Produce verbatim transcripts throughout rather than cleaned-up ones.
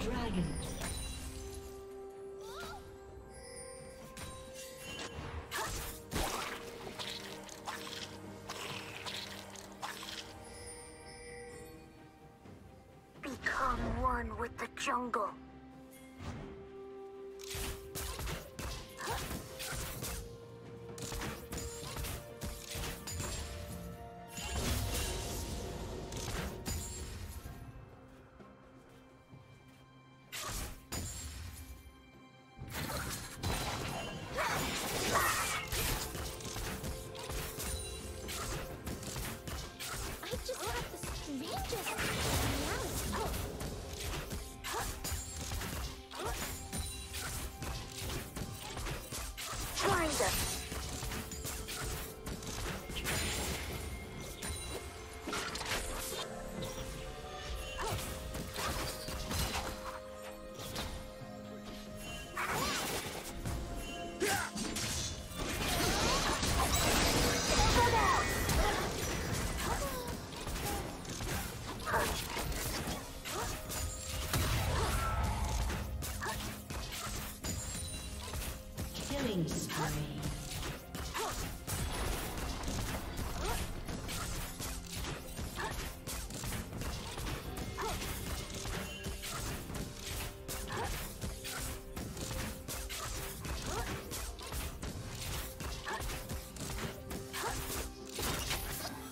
dragon. Become one with the jungle.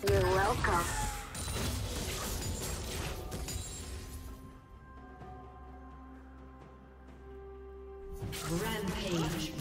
You're welcome. Rampage.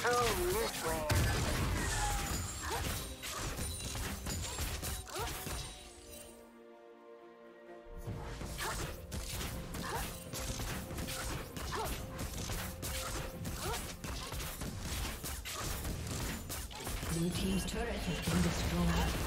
This way. Blue team's turret has been destroyed.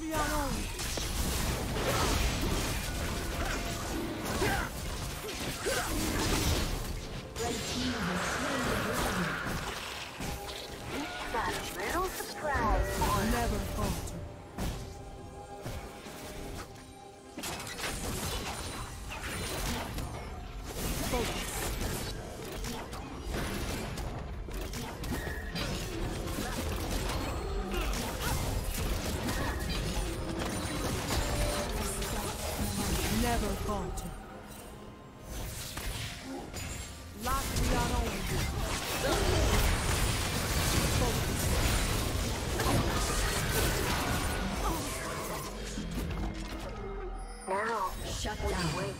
be our own. Red team has slain the dragon. Got a little surprise for us. Never falter. Never fought. Lock me on over. Focus. Now, shut down. Wait.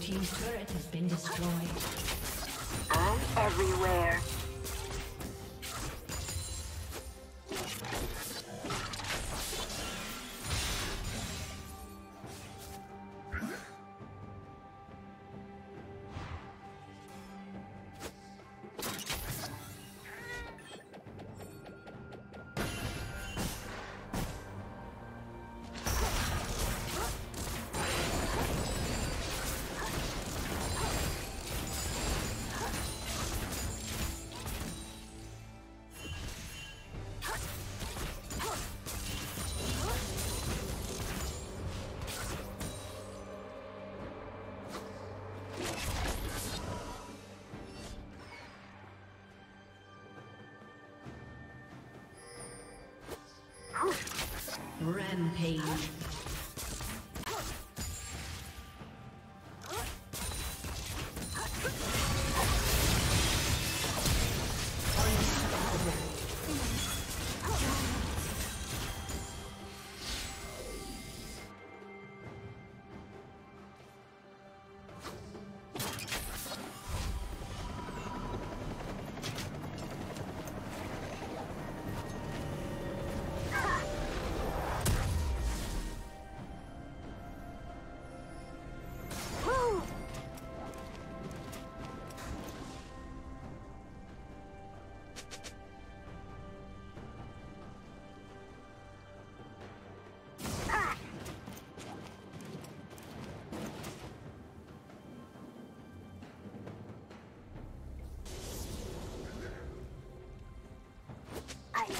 Team's turret has been destroyed. I'm everywhere. Rampage.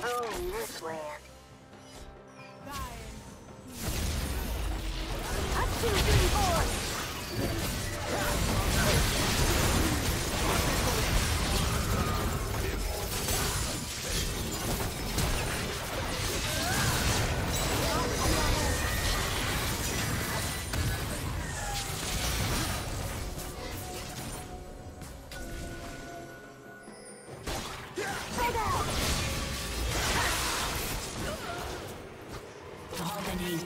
Oh, this land. Dying. Up to three, four.